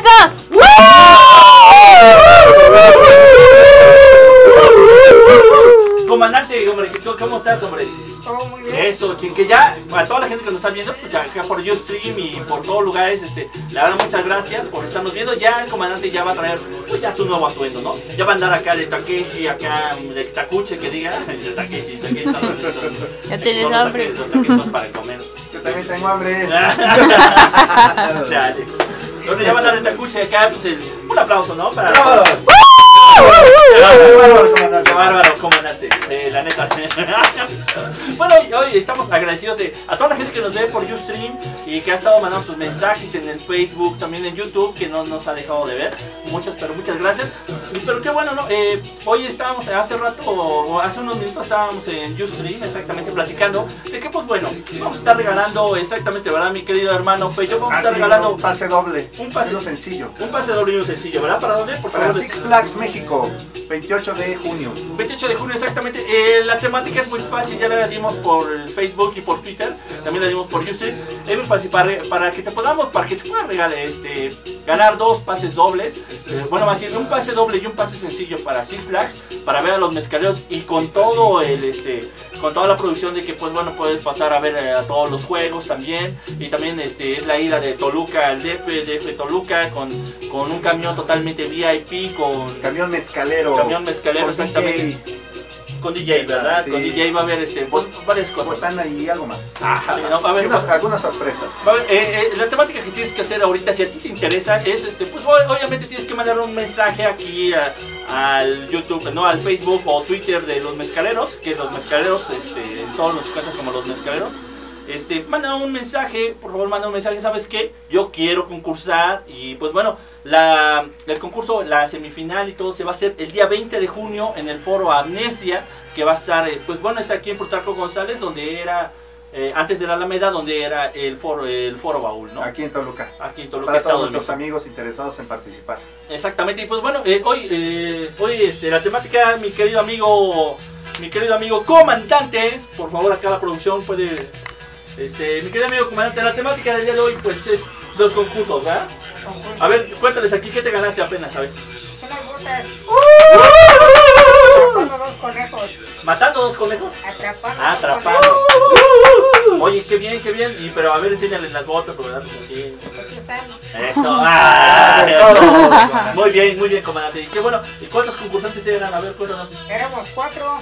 pesos. Comandante, hombre, ¿cómo estás, hombre? Todo muy bien. Eso, que ya, a toda la gente que nos está viendo, pues acá por Ustream y por todos lugares, la verdad, muchas gracias por estarnos viendo. Ya el comandante ya va a traer, pues ya su nuevo atuendo, ¿no? Ya va a andar acá de Takeshi, acá de Takuche, que diga, de Takeshi, ya tienes hambre. Para comer. Yo también tengo hambre. Chale. Entonces ya va a andar de Takuche acá, pues un aplauso, ¿no? Para... ¡Qué bárbaro, comandante! La neta. Bueno, hoy estamos agradecidos a toda la gente que nos ve por Ustream y que ha estado mandando sus mensajes en el Facebook, también en YouTube, que no nos ha dejado de ver. Muchas, pero muchas gracias. Pero qué bueno, ¿no? Hoy estábamos, hace rato, o hace unos minutos estábamos en Ustream exactamente platicando de que, pues bueno, vamos a estar regalando exactamente, ¿verdad, mi querido hermano Feyo? Vamos a estar regalando... un pase doble. Un pase doble sencillo. Un pase doble y un sencillo, ¿verdad? ¿Para dónde? Por favor. Para Six Flags México, 28 de junio. 28 de junio, exactamente. La temática es muy fácil, ya la dimos por Facebook y por Twitter, también la dimos por YouTube. Es muy fácil para que te puedan regalar, ganar dos pases dobles. Bueno, más bien un pase doble y un pase sencillo para Six Flags, para ver a los mezcaleros y con todo el con toda la producción de que, pues bueno, puedes pasar a ver a todos los juegos también. Y también es la ida de Toluca al DF Toluca con un camión totalmente VIP, con camión mezcalero. Camión mezcalero, con exactamente. DJ. Con DJ, ¿verdad? Sí. Con DJ va a haber varias cosas. Botana y algo más. Ajá, sí, no, a ver, algunas sorpresas. A ver, la temática que tienes que hacer ahorita, si a ti te interesa, es pues obviamente tienes que mandar un mensaje aquí al YouTube, no, al Facebook o Twitter de los mezcaleros, que los mezcaleros, todos nos cuentan como los mezcaleros. Manda un mensaje, por favor, manda un mensaje, ¿sabes qué? Yo quiero concursar y pues bueno, el concurso, la semifinal y todo se va a hacer el día 20 de junio en el foro Amnesia, que va a estar, pues bueno, es aquí en Plutarco González, donde era, antes de la Alameda, donde era el foro Baúl, ¿no? Aquí en Toluca. Aquí en Toluca. Para todos nuestros amigos interesados en participar. Exactamente, y pues bueno, hoy la temática, mi querido amigo comandante, por favor, acá la producción puede... mi querido amigo comandante, la temática del día de hoy pues es los concursos, ¿verdad? A ver, cuéntales aquí, ¿qué te ganaste apenas, sabes? Unas botas. Matando dos conejos. ¿Matando dos conejos? Atrapando. Oye, qué bien. Y, pero a ver, enséñales las botas, ¿verdad? Sí. Eso. Ah, muy bien, comandante. Y qué bueno. ¿Y cuántos concursantes eran? A ver, cuéntanos. Éramos 4.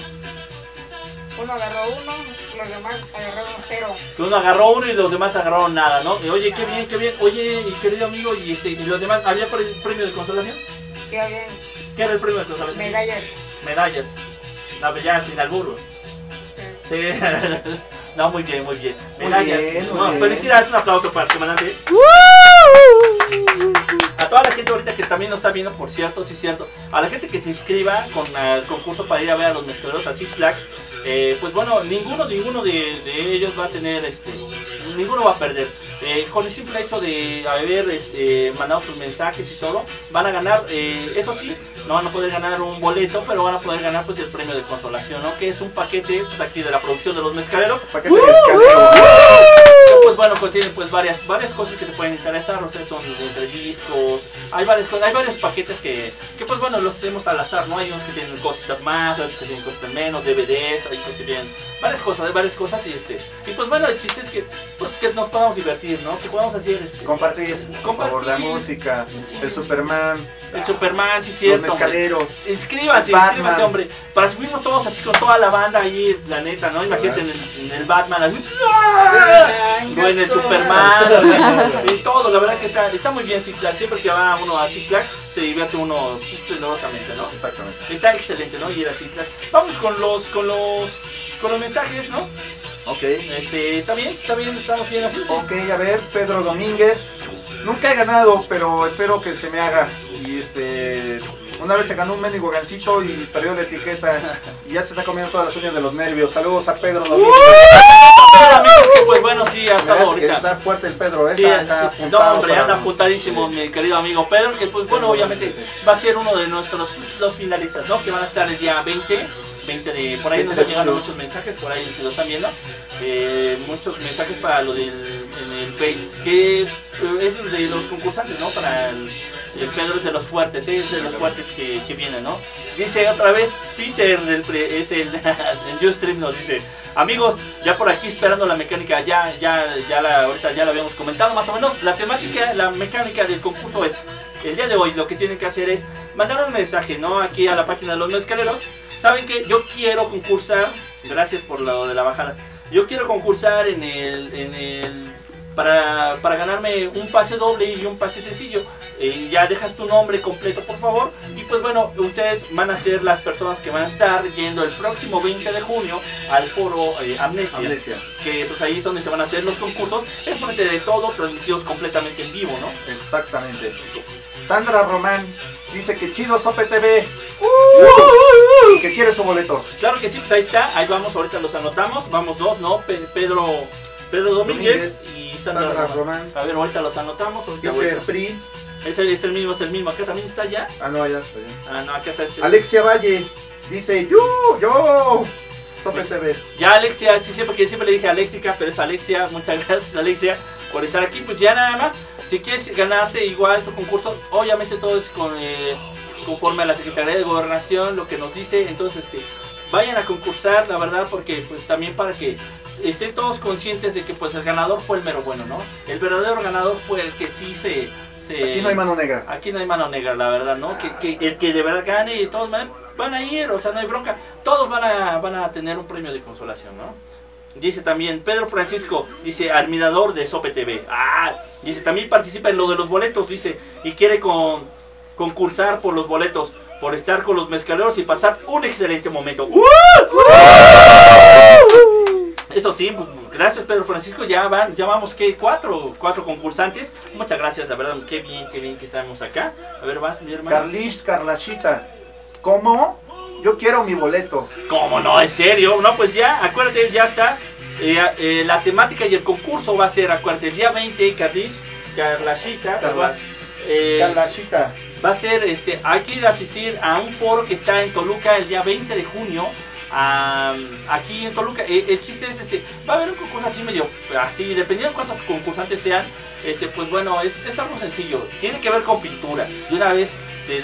Uno agarró uno, los demás agarraron 0. Que uno agarró uno y los demás agarraron nada, ¿no? Y, oye, qué bien. Oye, y querido amigo, y los demás, ¿había premio de consolación? Sí, había. ¿Qué era el premio de consolación? Medallas. No, pues ya, sin albur. Sí. No, muy bien. Medallas. Muy bien. Felicidades, un aplauso para el comandante. A toda la gente ahorita que también nos está viendo, por cierto, sí, cierto. A la gente que se inscriba con el concurso para ir a ver a los mezcaleros a Six Flags, pues bueno, ninguno de ellos va a tener, ninguno va a perder. Con el simple hecho de haber mandado sus mensajes y todo, van a ganar, eso sí, no van a poder ganar un boleto, pero van a poder ganar pues el premio de consolación, ¿no? Que es un paquete, pues aquí de la producción de los mezcaleros. Paquete pues bueno, contiene pues varias cosas que te pueden interesar, o sea, son entre discos, hay varios paquetes que pues bueno, los hacemos al azar, ¿no? Hay unos que tienen cositas más, otros que tienen cositas menos, DVDs, hay unos que tienen varias cosas y pues bueno, el chiste es que, pues, que nos podamos divertir, ¿no? Que podamos hacer compartir. Por la música, sí. El Superman, sí, cierto. Los mezcaleros. Inscríbanse, hombre, para subirnos todos así con toda la banda ahí, la neta, ¿no? Imagínense en el Batman, así, no, en el Superman, en todo, la verdad que está muy bien Six Flags, siempre que va uno a Six Flags se divierte uno esplendorosamente, ¿no? Exactamente. Está excelente, ¿no? Y era Six Flags. Vamos con los mensajes, ¿no? Ok. Está bien, estamos bien así. Ok, a ver, Pedro Domínguez. Nunca he ganado, pero espero que se me haga. Y una vez se ganó un mendigo gancito y perdió la etiqueta y ya se está comiendo todas las uñas de los nervios. Saludos a Pedro Domínguez. Pedro Domínguez, que pues bueno, sí, ha estado ahorita. Está fuerte el Pedro, sí, está apuntado. No, hombre, anda apuntadísimo, mi querido amigo Pedro, que pues bueno, obviamente va a ser uno de nuestros los finalistas, ¿no? Que van a estar el día 20 de... Por ahí nos han llegado muchos mensajes, por ahí se lo están viendo. Muchos mensajes para lo del en el Face, que es de los concursantes, ¿no? Para el Pedro es de los fuertes, es de los fuertes que vienen, ¿no? Dice otra vez Peter, es el Ustream, nos dice: amigos, ya por aquí esperando la mecánica, ahorita ya la habíamos comentado más o menos. La temática, la mecánica del concurso es, el día de hoy lo que tienen que hacer es mandar un mensaje, ¿no? Aquí a la página de los mezcaleros. ¿Saben qué? Yo quiero concursar, gracias por lo de la bajada, yo quiero concursar para ganarme un pase doble y un pase sencillo. Ya dejas tu nombre completo, por favor. Y pues bueno, ustedes van a ser las personas que van a estar yendo el próximo 20 de junio al foro Amnesia, que pues ahí es donde se van a hacer los concursos, en frente de todos, transmitidos completamente en vivo, ¿no? Exactamente. Sandra Román dice que chido Sope TV, que quiere su boleto. Claro que sí, pues ahí está, ahí vamos, ahorita los anotamos, vamos dos, ¿no? Pedro Domínguez y Sandra Román. A ver, ahorita los anotamos. Es el mismo, acá también está ya. Ah, no, allá está ya. Ah, no, acá está el... Alexia Valle dice, yo. Sope TV. Ya Alexia, sí, siempre le dije Alexia, pero es Alexia, muchas gracias Alexia por estar aquí. Pues ya nada más, si quieres ganarte igual tu concurso, obviamente todo es conforme a la Secretaría de Gobernación, lo que nos dice. Entonces, vayan a concursar, la verdad, porque pues también para que estén todos conscientes de que pues el ganador fue el mero bueno, ¿no? El verdadero ganador fue el que sí se... Aquí no hay mano negra. Aquí no hay mano negra, la verdad, ¿no? Que el que de verdad gane, y todos van a ir, o sea, no hay bronca. Todos van a tener un premio de consolación, ¿no? Dice también Pedro Francisco, dice admirador de Sope TV. Ah, dice también participa en lo de los boletos, dice, y quiere concursar por los boletos, por estar con los mezcaleros y pasar un excelente momento. Eso sí, gracias Pedro Francisco, ya vamos que cuatro concursantes. Muchas gracias, la verdad, qué bien que estamos acá. A ver, vas, mi hermano. Carlachita, ¿cómo? Yo quiero mi boleto. ¿Cómo no? ¿En serio? No, pues ya, acuérdate, ya está. La temática y el concurso va a ser, acuérdate, el día 20, Carlachita. Va a ser, hay que ir a asistir a un foro que está en Toluca el día 20 de junio. Aquí en Toluca, el chiste es, va a haber un concurso así medio, así, dependiendo de cuántos concursantes sean, pues bueno, es algo sencillo, tiene que ver con pintura. De una vez le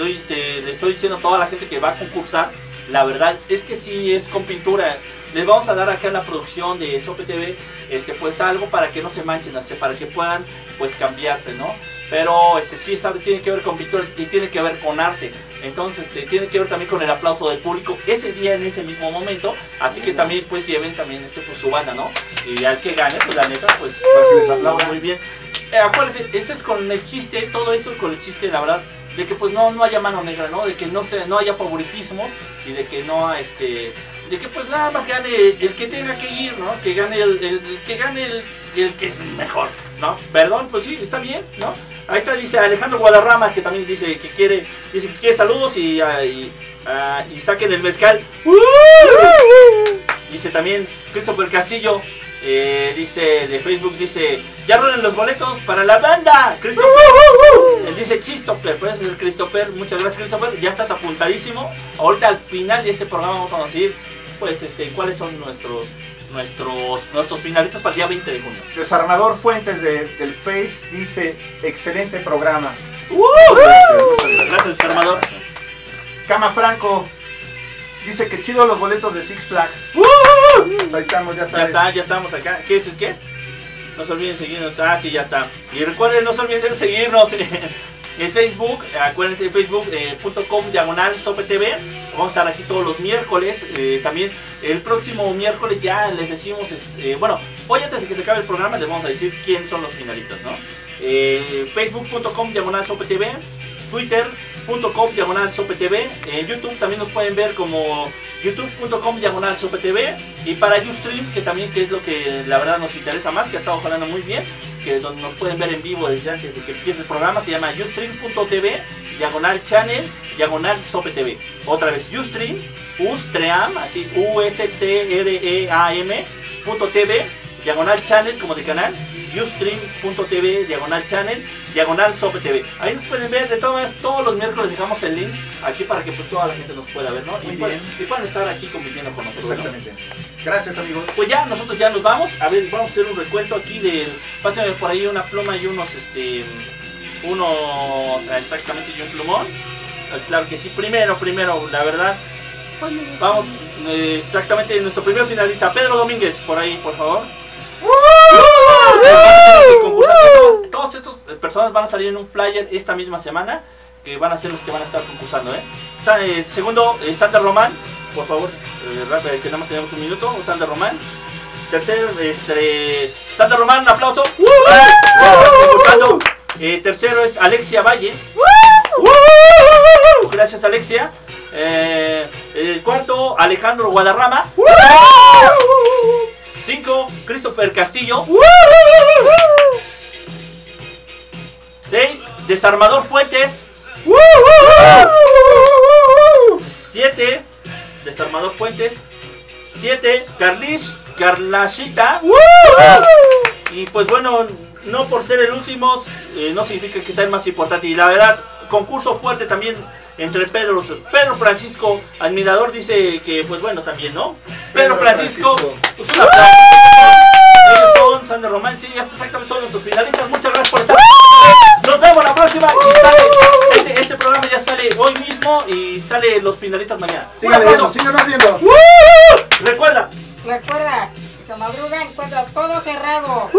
estoy diciendo a toda la gente que va a concursar, la verdad es que sí es con pintura. Les vamos a dar acá en la producción de Sope TV, pues algo para que no se manchen, para que puedan pues cambiarse, ¿no? Pero sí tiene que ver con pintura y tiene que ver con arte. Entonces tiene que ver también con el aplauso del público ese día, en ese mismo momento. Así que también pues lleven también pues su banda, ¿no? Y al que gane, pues la neta, pues para que les aplaudan muy bien. Acuérdense, esto es con el chiste, todo esto es con el chiste, la verdad, de que pues no haya mano negra, ¿no? De que no haya favoritismo y de que no de que pues nada más gane el que tenga que ir, ¿no? Que gane el que es mejor, ¿no? Perdón, pues sí, está bien, ¿no? Ahí está, dice Alejandro Guadarrama, que también dice que quiere saludos y saquen el mezcal. Dice también Christopher Castillo, dice de Facebook, dice, ya rolen los boletos para la banda. Christopher, dice Christopher, puede ser Christopher, muchas gracias Christopher, ya estás apuntadísimo. Ahorita al final de este programa vamos a decir pues cuáles son nuestros finalistas para el día 20 de junio. Desarmador Fuentes del Face dice, excelente programa. Gracias Desarmador. Cama Franco dice que chido los boletos de Six Flags. Ahí estamos, ya sabes. Ya estamos acá. ¿Qué es el qué? No se olviden seguirnos. Ah, sí, ya está. Y recuerden, no se olviden seguirnos en Facebook. Acuérdense, facebook.com/SopeTV. Vamos a estar aquí todos los miércoles. También el próximo miércoles ya les decimos, bueno, hoy antes de que se acabe el programa les vamos a decir quién son los finalistas, ¿no? Facebook.com/SopeTV. Twitter.com/SopeTV. En YouTube también nos pueden ver como youtube.com/SopeTV. Y para Ustream, que también es lo que la verdad nos interesa más, que ha estado jalando muy bien, que donde nos pueden ver en vivo desde antes de que empiece el programa, se llama ustream.tv/channel/SopeTV. Otra vez, Ustream, así ustream.tv/channel, como de canal, ustream.tv/channel/SopeTV. Ahí nos pueden ver, de todas maneras, todos los miércoles dejamos el link aquí para que pues toda la gente nos pueda ver, ¿no? Y pueden estar aquí conviviendo con nosotros. Exactamente. ¿No? Gracias, amigos. Pues ya, nosotros ya nos vamos. A ver, vamos a hacer un recuento aquí del... Pásenme por ahí una pluma y unos, exactamente, y un plumón. Claro que sí. Primero, la verdad. Vamos, exactamente, nuestro primer finalista, Pedro Domínguez, por ahí, por favor. Todas estas personas van a salir en un flyer esta misma semana, que van a ser los que van a estar concursando, Segundo, Sandra Román, por favor, rápido, que nada más tenemos un minuto. Sandra Román. Tercero, Sandra Román, un aplauso. Tercero es Alexia Valle. Gracias, Alexia. El cuarto, Alejandro Guadarrama. 5, Christopher Castillo. 6, Desarmador Fuentes. 7, Desarmador Fuentes. 7, Carlashita. Y pues bueno, no por ser el último, no significa que sea el más importante. Y la verdad, concurso fuerte también entre Pedro Francisco, admirador, dice que pues bueno también, ¿no? Pedro Francisco. Pues un aplauso. Ellos son Sandra Román, sí, hasta exactamente son nuestros finalistas. Muchas gracias por estar. Nos vemos la próxima. Y sale, este programa ya sale hoy mismo y sale los finalistas mañana. Síganos viendo. Recuerda que madruga encuentra todo cerrado.